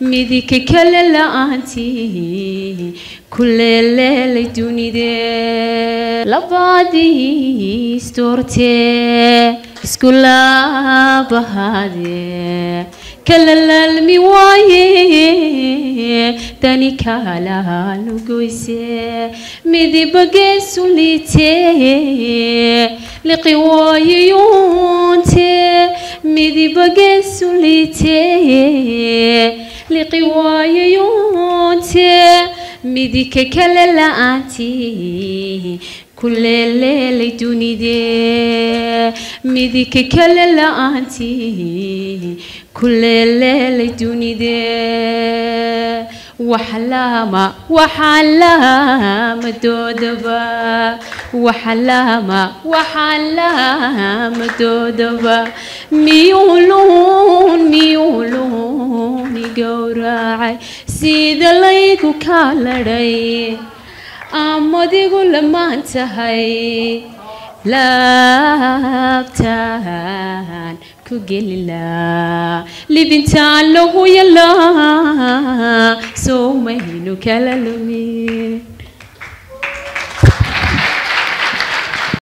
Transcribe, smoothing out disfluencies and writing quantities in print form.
midike kelala anti kulele dunide labadi storte iskula bahade kelala miwaye tanikala luguise midibage sulite liqwaye yunte midibage sulite لقواي يونتي ميديك كلا أنتي كل ليل دوني ميديك كلا أنتي كل ليل دوني وحلامة وحلامة دودبا وحلامة وحلامة دودبا ميولون ميولون يقوراعي سيد ليكو كالري أما ديقول ما انتهي لابتان كجللا لبنت الله يلا سو مهينو كلا لمي